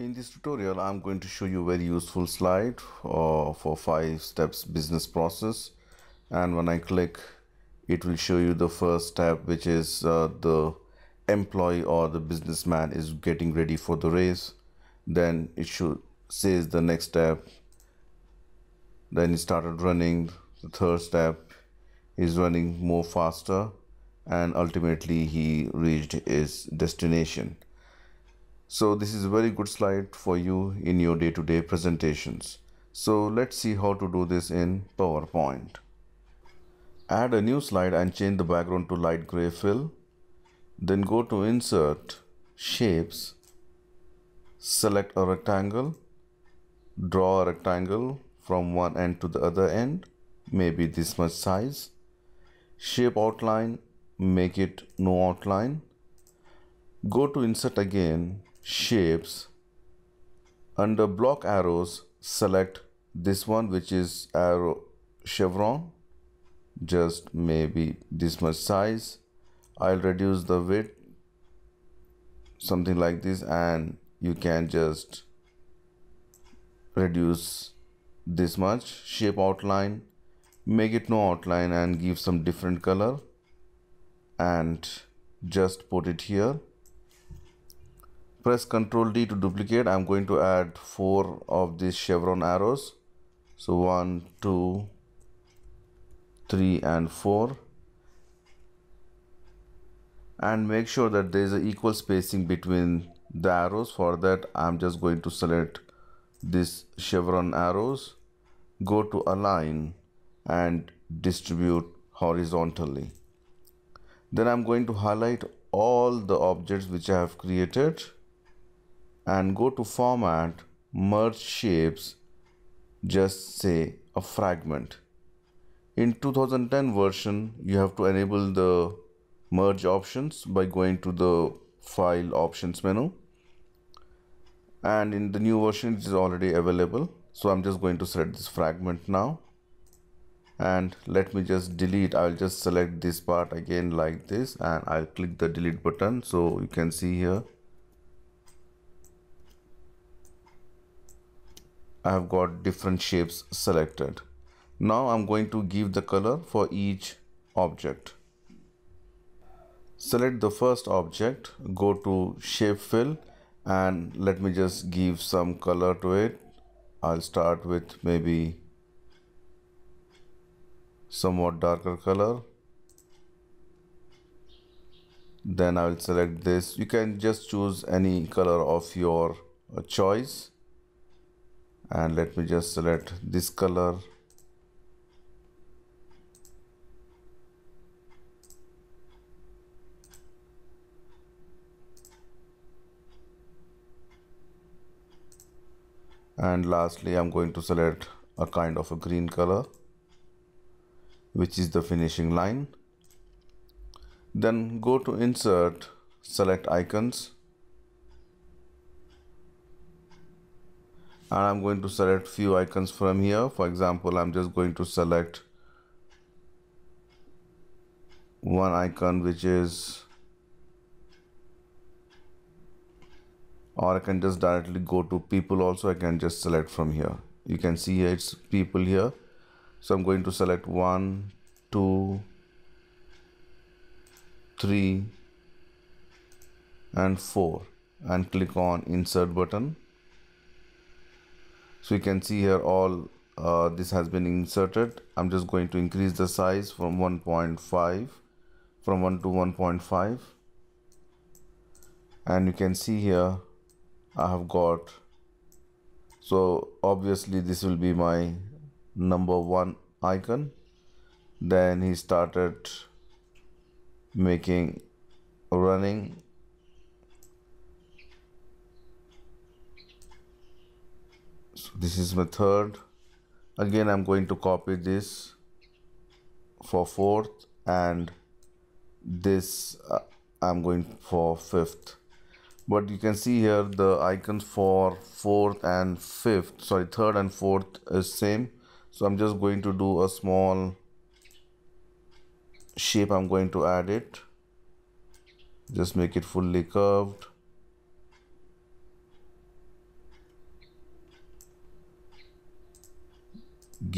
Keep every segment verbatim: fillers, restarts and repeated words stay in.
In this tutorial, I'm going to show you a very useful slide uh, for five steps business process. And when I click, it will show you the first step, which is uh, the employee or the businessman is getting ready for the race. Then it should says the next step. Then he started running. The third step is running more faster, and ultimately he reached his destination. So this is a very good slide for you in your day-to-day presentations. So let's see how to do this in PowerPoint. Add a new slide and change the background to light gray fill. Then go to Insert, Shapes, select a rectangle, draw a rectangle from one end to the other end, maybe this much size. Shape outline, make it no outline. Go to Insert again, Shapes, under block arrows select this one, which is arrow chevron, just maybe this much size. I'll reduce the width something like this, and you can just reduce this much. Shape outline, make it no outline and give some different color, and just put it here. Press Control D to duplicate. I'm going to add four of these chevron arrows. So one, two, three, and four. And make sure that there is an equal spacing between the arrows. For that, I'm just going to select these chevron arrows. Go to Align and distribute horizontally. Then I'm going to highlight all the objects which I have created. And go to Format, Merge Shapes, just say a fragment. In two thousand ten version, you have to enable the merge options by going to the File Options menu. And in the new version, it is already available. So I'm just going to select this fragment now. And let me just delete. I'll just select this part again like this, and I'll click the delete button. So you can see here, I have got different shapes selected. Now I'm going to give the color for each object. Select the first object, go to Shape Fill, and let me just give some color to it. I'll start with maybe somewhat darker color. Then I will select this. You can just choose any color of your choice. And let me just select this color. And lastly, I'm going to select a kind of a green color, which is the finishing line. Then go to Insert, select Icons. And I'm going to select few icons from here. For example, I'm just going to select one icon, which is, or I can just directly go to people also. I can just select from here. You can see here it's people here. So I'm going to select one, two, three, and four, and click on Insert button. So you can see here all uh, this has been inserted. I'm just going to increase the size from one point five, from one to one point five. And you can see here I have got, so obviously this will be my number one icon. Then he started making running. So this is my third. Again, I'm going to copy this for fourth, and this uh, I'm going for fifth. But you can see here the icons for fourth and fifth, sorry, third and fourth is same. So I'm just going to do a small shape. I'm going to add it. Just make it fully curved.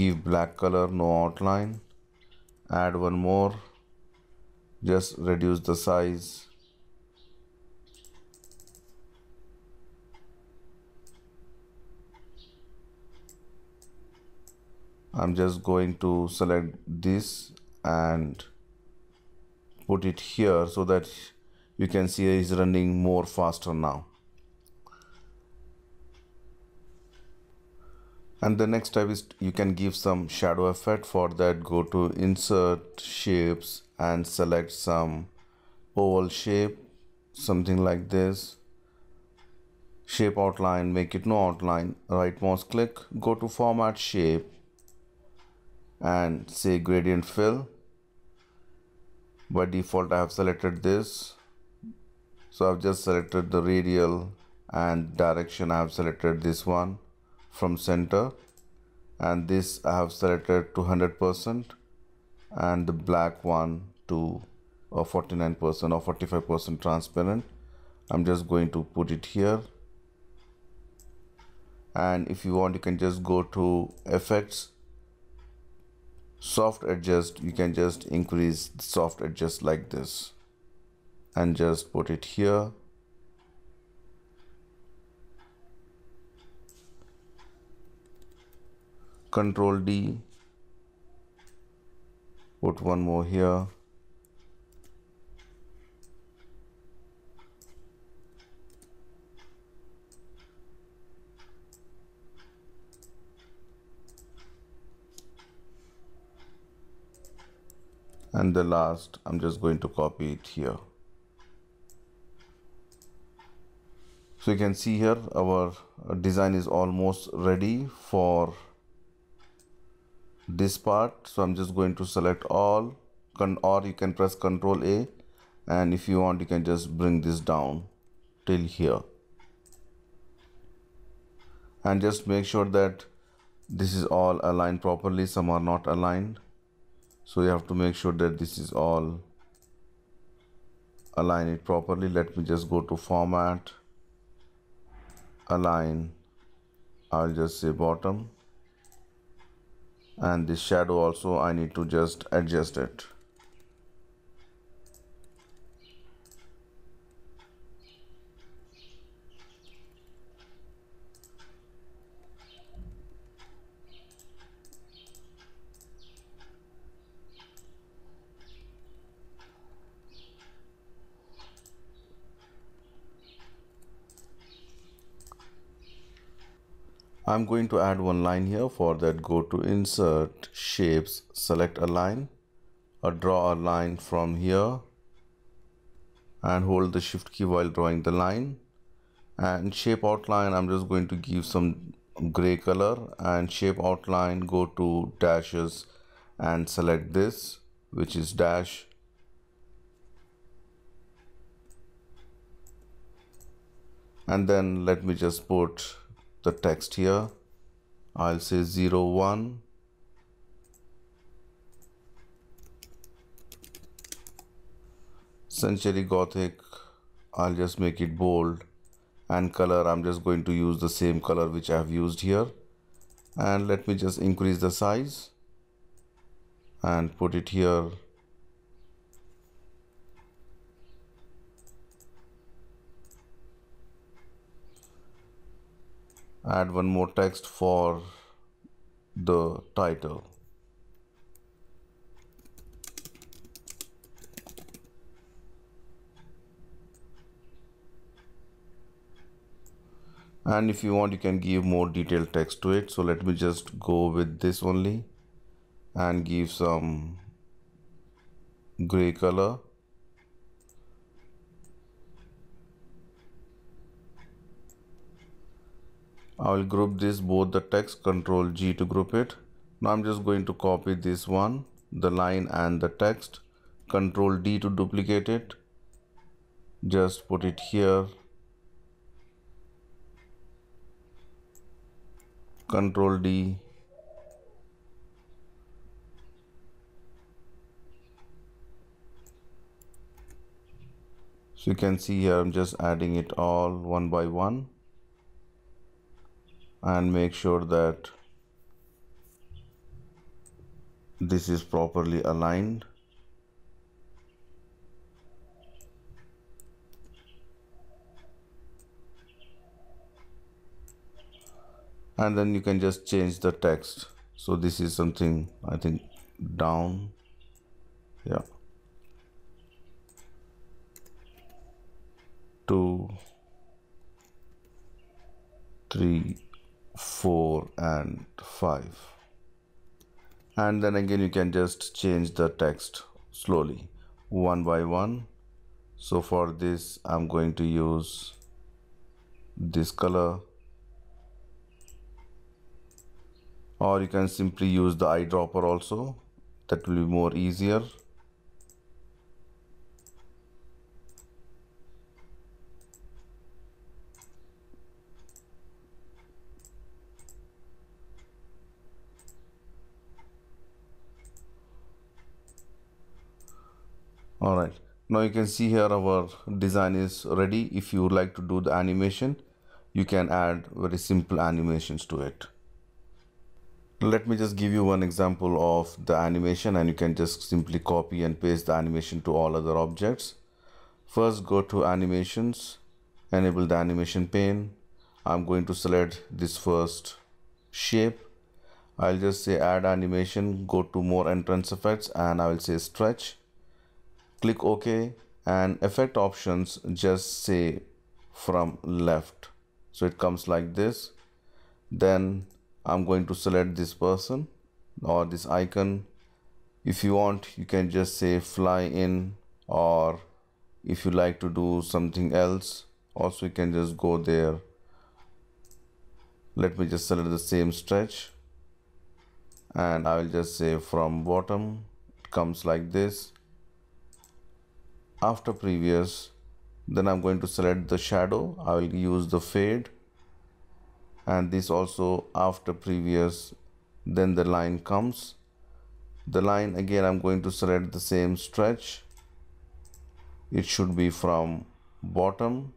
give black color, no outline, add one more, just reduce the size. I'm just going to select this and put it here so that you can see it is running more faster now. And the next step is you can give some shadow effect. For that, go to Insert, Shapes and select some oval shape, something like this. Shape outline, make it no outline. Right mouse click, go to Format, Shape and say Gradient Fill. By default I have selected this, so I've just selected the radial, and direction I have selected this one from center, and this I have selected to one hundred percent and the black one to a forty-nine percent or forty-five percent transparent. I'm just going to put it here, and if you want you can just go to Effects, Soft Adjust. You can just increase the soft adjust like this and just put it here. Control D, put one more here, and the last I'm just going to copy it here. So you can see here our design is almost ready for this part, so I'm just going to select all, or you can press Control A, and if you want you can just bring this down till here, and just make sure that this is all aligned properly. Some are not aligned, so you have to make sure that this is all, align it properly. Let me just go to Format, Align, I'll just say Bottom, and this shadow also I need to just adjust it. I'm going to add one line here. For that, go to Insert, Shapes, select a line, or draw a line from here, and hold the Shift key while drawing the line. And shape outline, I'm just going to give some gray color, and shape outline, go to Dashes and select this, which is dash. And then let me just put the text here. I'll say zero one, Century Gothic. I'll just make it bold, and color I'm just going to use the same color which I have used here, and let me just increase the size and put it here. Add one more text for the title. And if you want you can give more detailed text to it. So let me just go with this only and give some gray color. I will group this, both the text, Control G to group it. Now I'm just going to copy this one, the line and the text, Control D to duplicate it. Just put it here. Control D. So you can see here I'm just adding it all one by one. And make sure that this is properly aligned. And then you can just change the text. So this is something, I think, down. Yeah. Two, three, four, and five. And then again, you can just change the text slowly, one by one. So for this, I'm going to use this color. Or you can simply use the eyedropper also. That will be more easier. All right, now you can see here our design is ready. If you would like to do the animation, you can add very simple animations to it. Let me just give you one example of the animation, and you can just simply copy and paste the animation to all other objects. First, go to animations, enable the animation pane. I'm going to select this first shape. I'll just say add animation, go to more entrance effects, and I will say stretch. Click OK, and effect options, just say from left. So it comes like this. Then I'm going to select this person or this icon. If you want, you can just say fly in, or if you like to do something else, also you can just go there. Let me just select the same stretch, and I will just say from bottom. It comes like this. After previous, then I'm going to select the shadow. I will use the fade, and this also after previous. Then the line comes. The line again, I'm going to select the same stretch. It should be from bottom.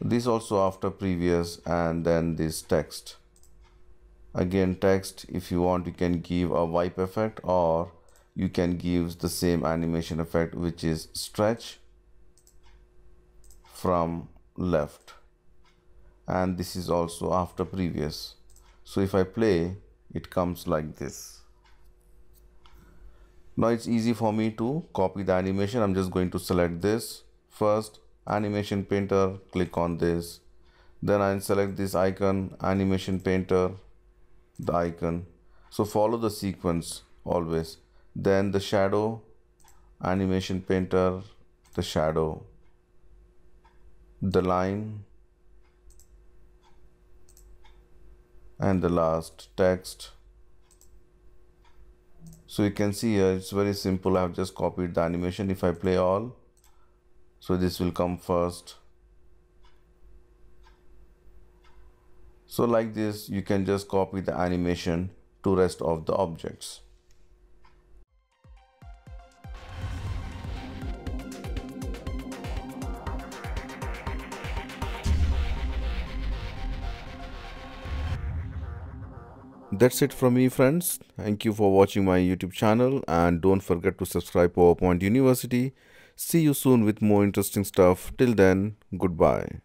This also after previous, and then this text. Again text, if you want, you can give a wipe effect, or you can give the same animation effect, which is stretch from left. And this is also after previous. So if I play, it comes like this. Now it's easy for me to copy the animation. I'm just going to select this first, animation painter, click on this. Then I'll select this icon, animation painter, the icon. So follow the sequence always. Then the shadow, animation painter, the shadow, the line, and the last text. So you can see here, it's very simple. I have just copied the animation. If I play all, so this will come first. So like this, you can just copy the animation to rest of the objects. That's it from me, friends. Thank you for watching my YouTube channel, and don't forget to subscribe PowerPoint University. See you soon with more interesting stuff. Till then, goodbye.